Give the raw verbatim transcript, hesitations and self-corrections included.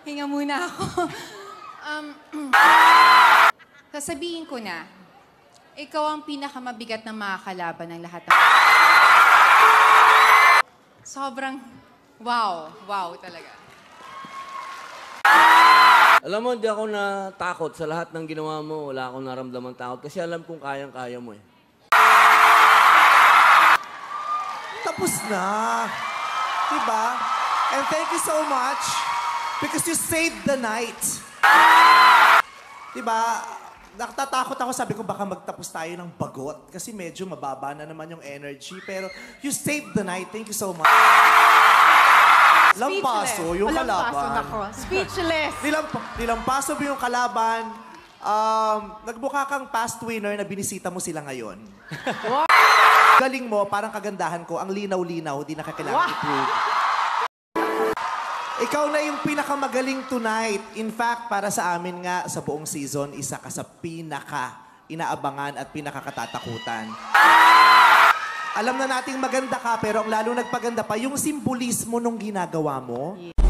Hinga muna ako. um, sasabihin ko na, ikaw ang pinakamabigat na makakalaban ng lahat ng... Sobrang wow, wow talaga. Alam mo, hindi ako natakot sa lahat ng ginawa mo. Wala akong naramdaman takot kasi alam kong kayang-kaya mo eh. Tapos na. Diba? And thank you so much because you saved the night. Diba? Natatakot ako, sabi ko baka magtapos tayo ng bagot kasi medyo mababa na naman yung energy pero you saved the night. Thank you so much. Lampaso yung kalaban. Speechless. Nilamp nilampaso mo yung kalaban. Um, nagbuka kang past winner na binisita mo sila ngayon. Wow. Galing mo, parang kagandahan ko, ang linaw-linaw, di nakakailangan wow. I-prove. Ikaw na yung pinakamagaling tonight. In fact, para sa amin nga, sa buong season, isa ka sa pinaka-inaabangan at pinakakatatakutan. Alam na nating maganda ka, pero ang lalo nagpaganda pa, yung simbolismo nung ginagawa mo. Yeah.